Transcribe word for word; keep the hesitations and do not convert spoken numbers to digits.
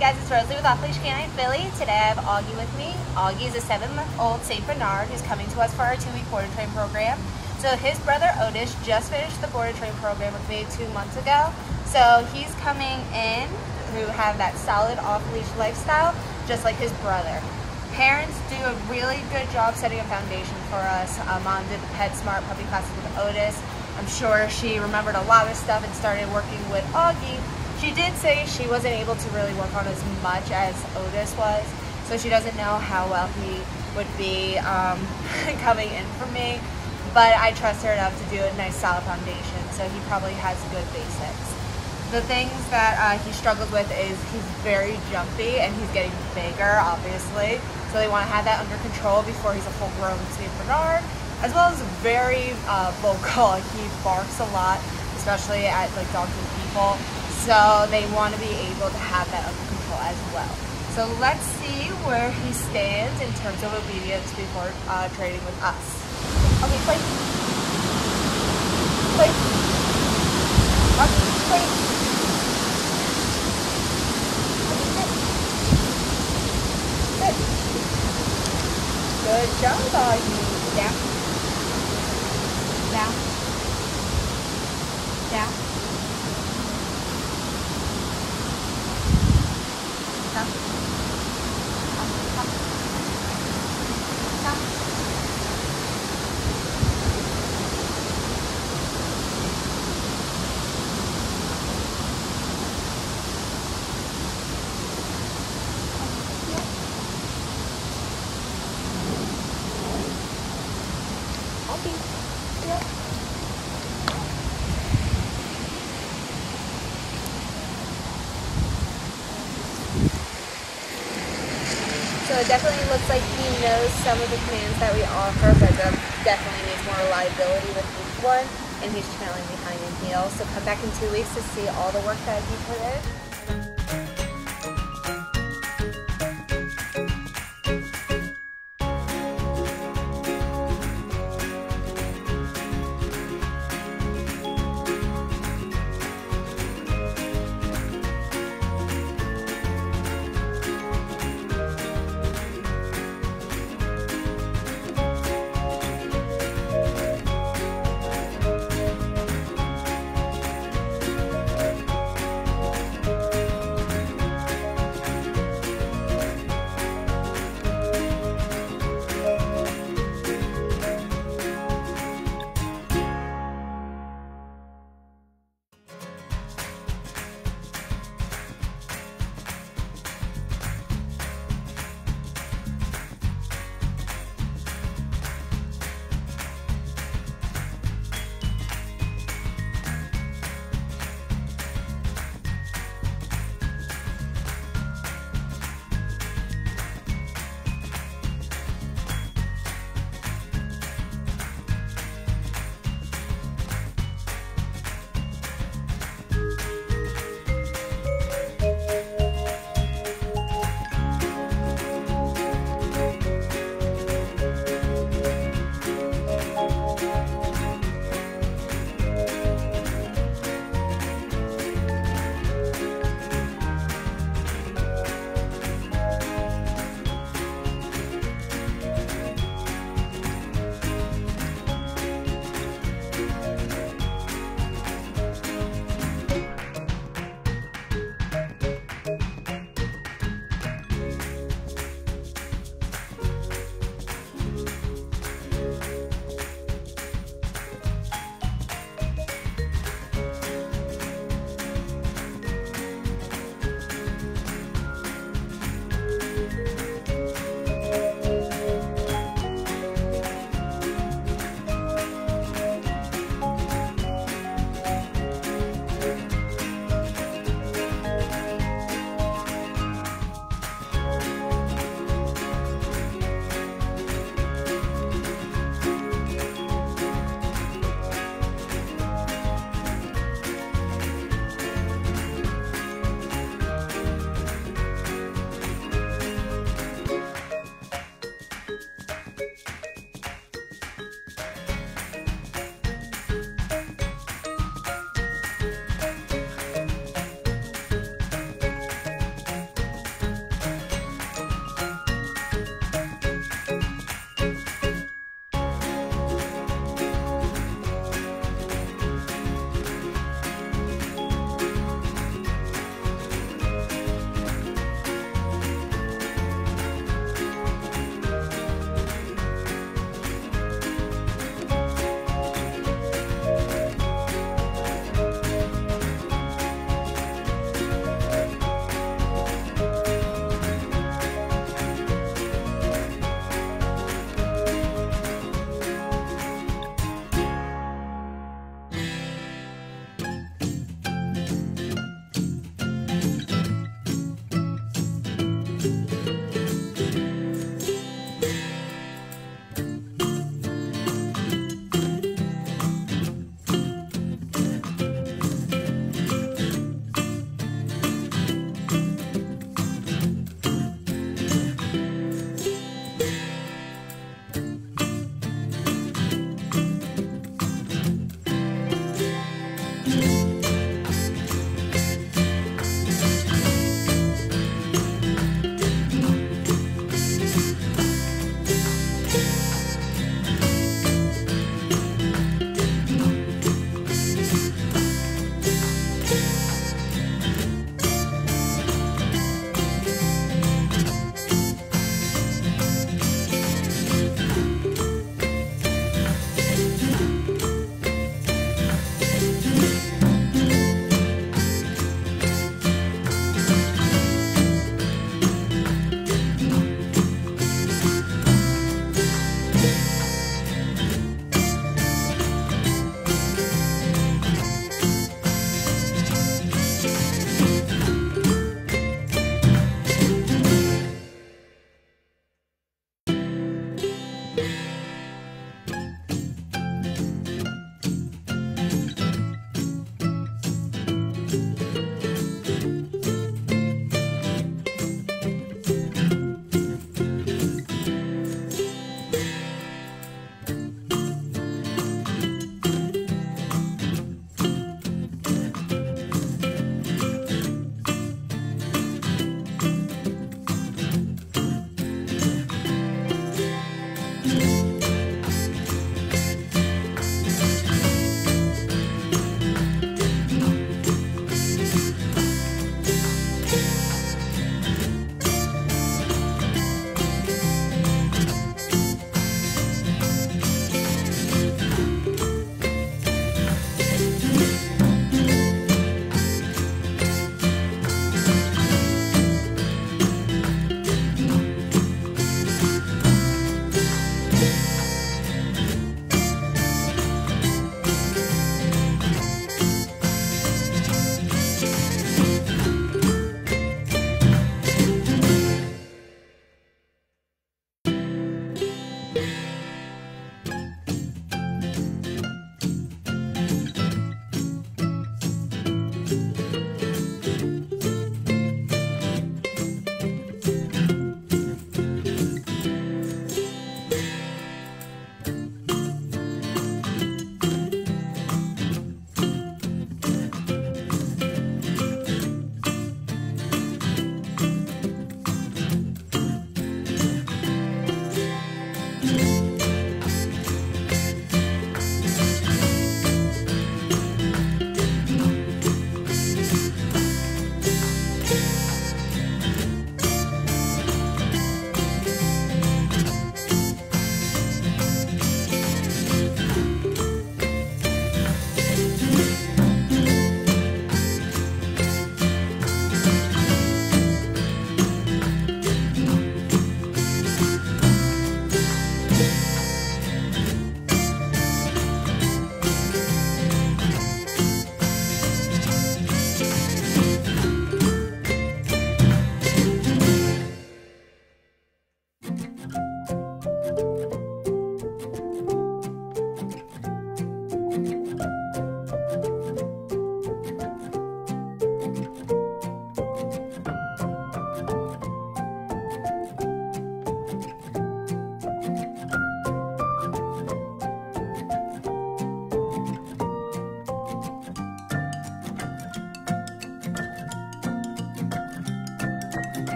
guys, it's Rosalie with Off Leash Canine Philly. Today I have Oggy with me. Oggy is a seven-month-old Saint Bernard who's coming to us for our two-week border train program. So his brother Otis just finished the border train program with me two months ago. So he's coming in to have that solid off-leash lifestyle, just like his brother. Parents do a really good job setting a foundation for us. Uh, Mom did the Pet Smart puppy classes with Otis. I'm sure she remembered a lot of stuff and started working with Oggy. She did say she wasn't able to really work on as much as Otis was, so she doesn't know how well he would be um, coming in for me. But I trust her enough to do a nice solid foundation, so he probably has good basics. The things that uh, he struggles with is he's very jumpy and he's getting bigger, obviously. So they want to have that under control before he's a full-grown Saint Bernard, as well as very uh, vocal. He barks a lot, especially at like dogs and people. So they want to be able to have that under control as well. So let's see where he stands in terms of obedience before uh, training with us. Okay, play, play, okay, play. Good job, Oggy. Down. Down. Down. Up. Up. Up. Up. Yep. So it definitely looks like he knows some of the commands that we offer, but definitely needs more reliability with each one, and he's trailing behind in heels. So come back in two weeks to see all the work that he put in.